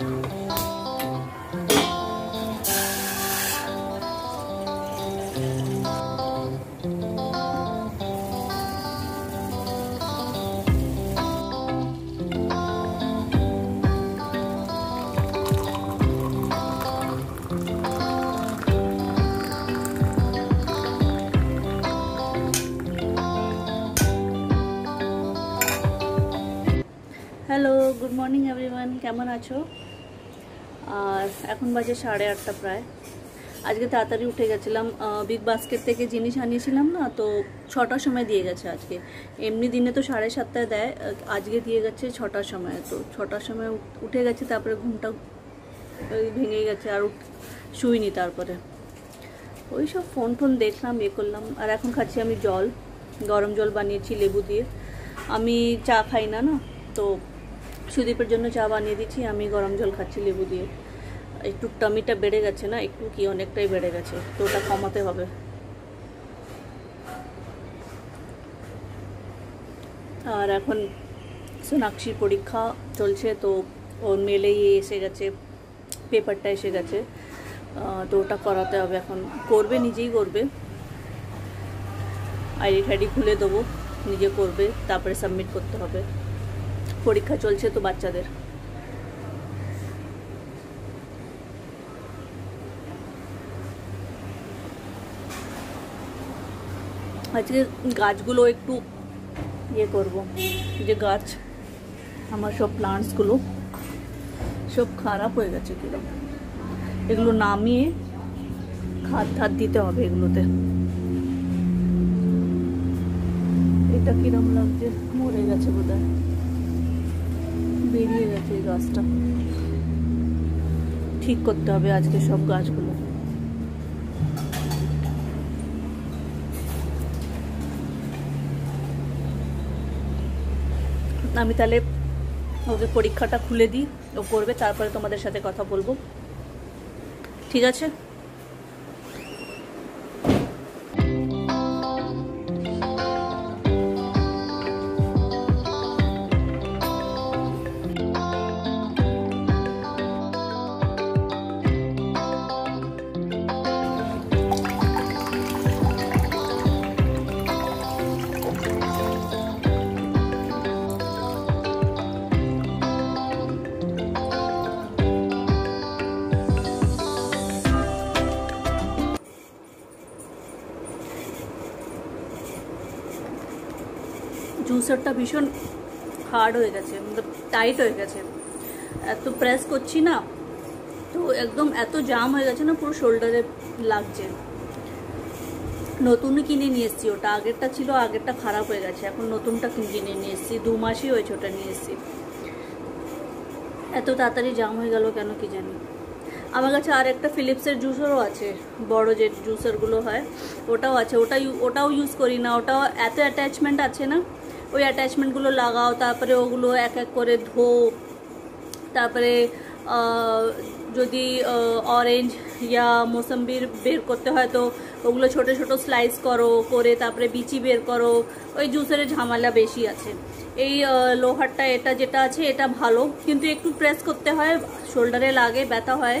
Hello good morning everyone कैमन आछो एखन बाजे 8:30 प्राय आज के ताड़ाताड़ी उठे गेछिलाम बिग बास्केट थेके जिनिस आनियेछिलाम ना तो 6टार समय दिए गेछे आज के एमनी दिने तो 7:30 देय आज के दिए गेछे 6टार समय तो 6टार समय उठे गेछे तारपरे घुमटा भेंगे गेछे आर शुइनी तारपरे ओई सब फोन फोन देखलाम ये करलाम आर एखन खाच्छि आमि जल गरम जल बानियेछि लेबु दिए आमि चा खाई ना ना तो सुदीपर जन्य चा बनिए दीची आमी गरम जल खाच्छि लेबू दिए एकटू टमिटा बेड़े गेछे ना एकटू कि अनेकटाई बेड़े गेछे तो ओटा कमाते होबे आर एखन सोनाक्षी परीक्षा चलछे तो ओर मेले एसे गेछे पेपारटा एसे गेछे तो ओटा कराते होबे एखन करबे निजेई करबे आईडी टाइडी खुले देबो निजे करबे तारपरे सबमिट करते होबे परीक्षा चलছে তো বাচ্চাদের আজকে গাছগুলো একটু ইয়ে করব যে গাছ আমার সব প্লান্টস গুলো সব খারাপ হয়ে গেছে কিলো এগুলো নামিয়ে খাদ খাদ দিতে হবে এগুলোতে এটা কি রকম লাগছে মরে গেছে বোধহয় বেরিয়ে গেছে গাছটা ঠিক করতে হবে আজকে সব গাছগুলো আমি তাহলে ওকে পরীক্ষাটা খুলে দিই ও করবে তারপরে তোমাদের সাথে কথা বলবো ঠিক আছে জুসারটা ভীষণ হার্ড হয়ে গেছে মানে টাইট হয়ে গেছে এত প্রেস করছি না তো একদম এত জাম হয়ে গেছে না পুরো শোল্ডারে লাগছে নতুন কিনে নিয়েছি ওটা আগেরটা ছিল আগেরটা খারাপ হয়ে গেছে এখন নতুনটা কিনে নিয়েছি 2 মাসই হয়েছে ওটা নিয়েছি এত তাড়াতাড়ি জাম হয়ে গেল কেন কি জানি আমার কাছে আর একটা ফিলিপসের জুসারও আছে বড় যে জুসারগুলো হয় ওটাও আছে ওটাও ইউজ করি না ওটাও এত অ্যাটাচমেন্ট আছে না ওই অ্যাটাচমেন্টগুলো লাগাও তারপরে ওগুলো এক এক করে ধো তারপরে যদি অরেঞ্জ ইয়া মোসাম্বির বের করতে হয় তো ওগুলো ছোট ছোট স্লাইস করো করে তারপরে বিচি বের করো ওই জুসের ঝামেলা বেশি আছে এই লোহারটা এটা যেটা আছে এটা ভালো কিন্তু একটু প্রেস করতে হয় শোল্ডারে লাগে ব্যথা হয়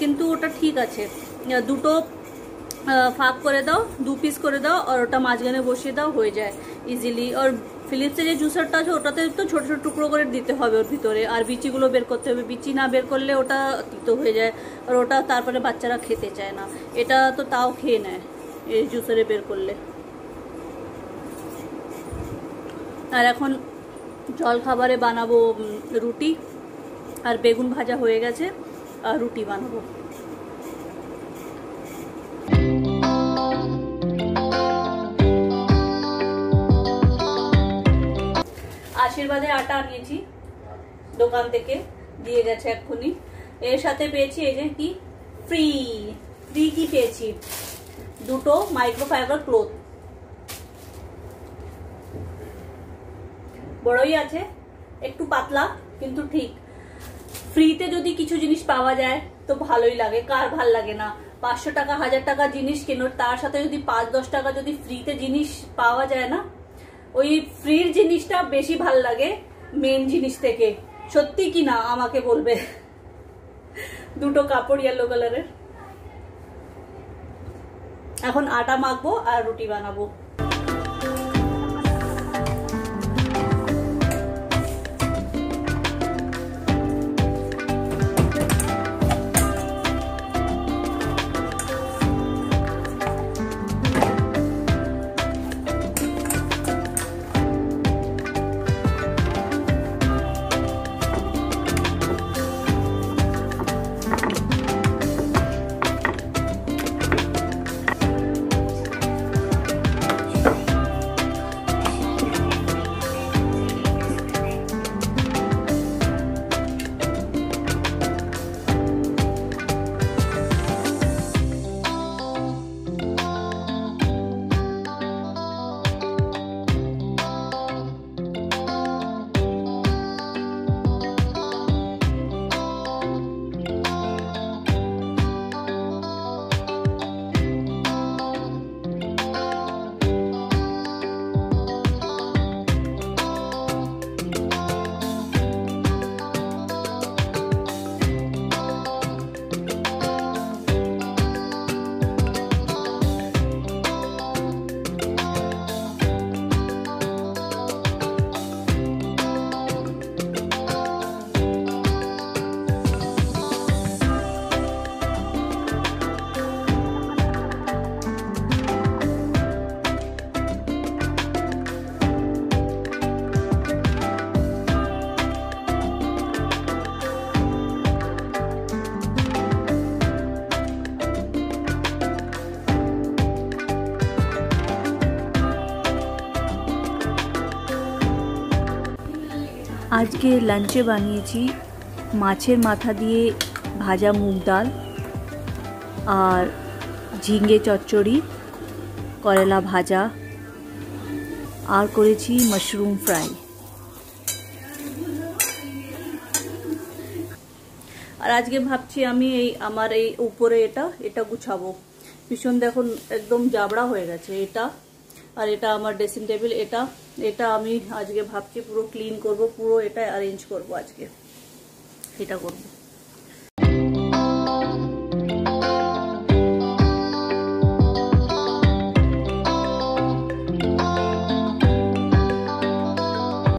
কিন্তু ওটা ঠিক আছে দুটো फाँक कर दाओ दो पिस कर दाओ और माझखाने बसिए दाओ हो जाए इजिली और फिलिप्सের जो जूसारटा आछे ओटाते तो छोटो छोटो टुकड़ो करे दीते होबे ओर भितरे और बीचीगुलो बेर करते होबे बीची ना बेर करले ओटा तितो हो जाए और ओटा तारपरे बाच्चारा खेते चाय ना एटा तो ताओ खेये नेय ए जूसारे बेर करले आर एखन जलखाबारे बानाबो रुटी और बेगुन भाजा हो गेछे आर रुटी बानाबो आशीर्वादे आटा आनिएছি দোকান থেকে দিয়ে গেছে এক্ষুনি এর সাথে পেয়েছি এই যে কি ফ্রি ফ্রি কি পেয়েছি দুটো মাইক্রোফাইবার ক্লথ বড়ই আছে একটু পাতলা কিন্তু ঠিক ফ্রিতে যদি কিছু জিনিস পাওয়া যায় তো ভালোই লাগে কার ভাল লাগে না 500 টাকা 1000 টাকা জিনিস কেনো তার সাথে যদি 5-10 টাকা যদি ফ্রিতে জিনিস পাওয়া যায় না ওই ফ্রির জিনিসটা বেশি ভালো লাগে মেইন জিনিস থেকে সত্যি কি না আমাকে বলবে দুটো কাপড় ইয়েলো কালারের। এখন আটা মাখবো আর রুটি বানাবো। आज के लांचे बनिए माछेर माथा दिए भाजा मुग डाल और झिंगे चच्चड़ी करेला भाजा और करेछी मशरूम फ्राई। और आज के भाबछी आमी आमार ऊपरे एटा एटा गुछाबो भीषण देखो एकदम जाबड़ा हो गेछे एटा और एटा आमार ड्रेसिंग टेबिल एटा एटा आमी आज के भाबछी पुरो क्लिन करब पुरो एटा अरेंज करब आज के एटा करब।